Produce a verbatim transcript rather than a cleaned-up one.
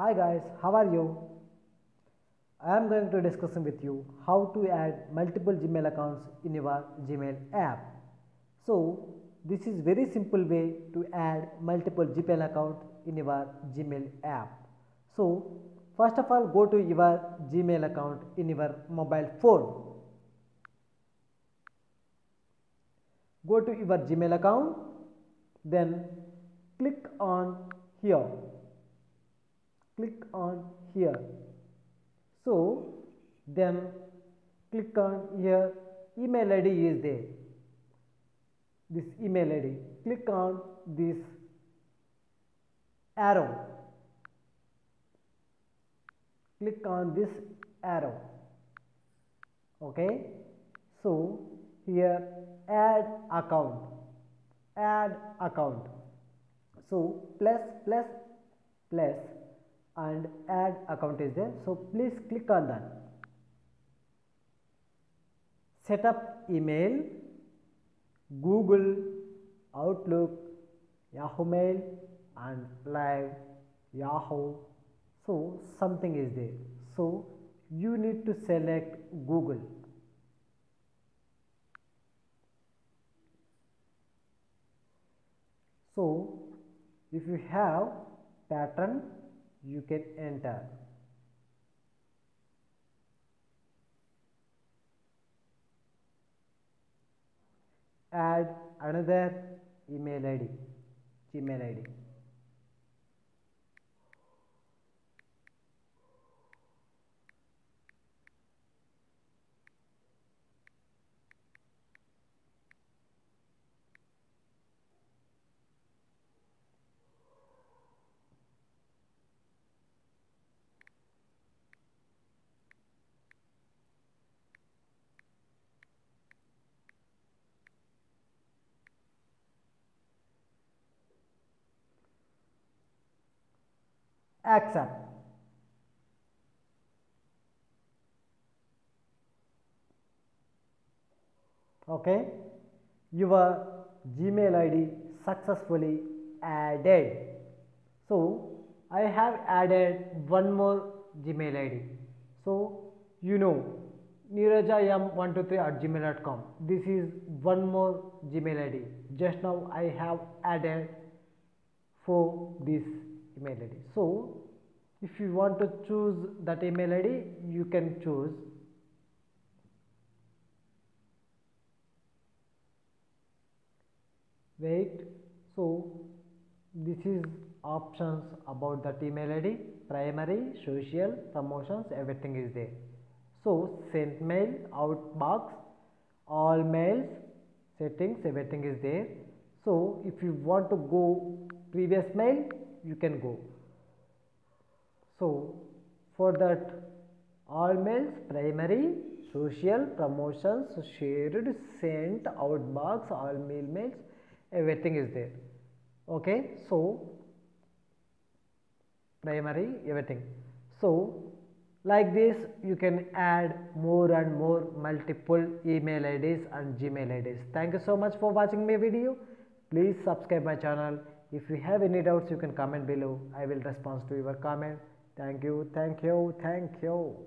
Hi guys, how are you? I am going to discuss with you how to add multiple Gmail accounts in your Gmail app. So this is very simple way to add multiple Gmail account in your Gmail app. So first of all, go to your Gmail account in your mobile phone. Go to your Gmail account, then click on here. Click on here. So then click on here. Email I D is there. This email I D. Click on this arrow. Click on this arrow. Okay. So here add account. Add account. So plus plus plus. And add account is there, so please click on that. Set up email, Google, Outlook, Yahoo Mail, and Live, Yahoo. So something is there. So you need to select Google. So if you have pattern, you can enter. Add another email I D, Gmail I D. Accept. Okay, your Gmail I D successfully added. So I have added one more Gmail I D. So you know neeraja m one two three at gmail dot com. This is one more Gmail I D. Just now I have added for this email I D. So if you want to choose that email I D, you can choose. Wait, so this is options about that email I D, primary, social, promotions, everything is there. So sent mail, outbox, all mails, settings, everything is there. So if you want to go previous mail, you can go. So for that, all mails, primary, social, promotions, shared, sent, outbox, all mail mails, everything is there. Okay, so primary, everything. So like this, you can add more and more multiple email I Ds and Gmail I Ds. Thank you so much for watching my video. Please subscribe my channel. If you have any doubts, you can comment below. I will respond to your comment. Thank you, thank you, thank you.